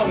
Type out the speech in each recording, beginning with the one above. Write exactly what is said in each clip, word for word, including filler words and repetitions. On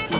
Alors,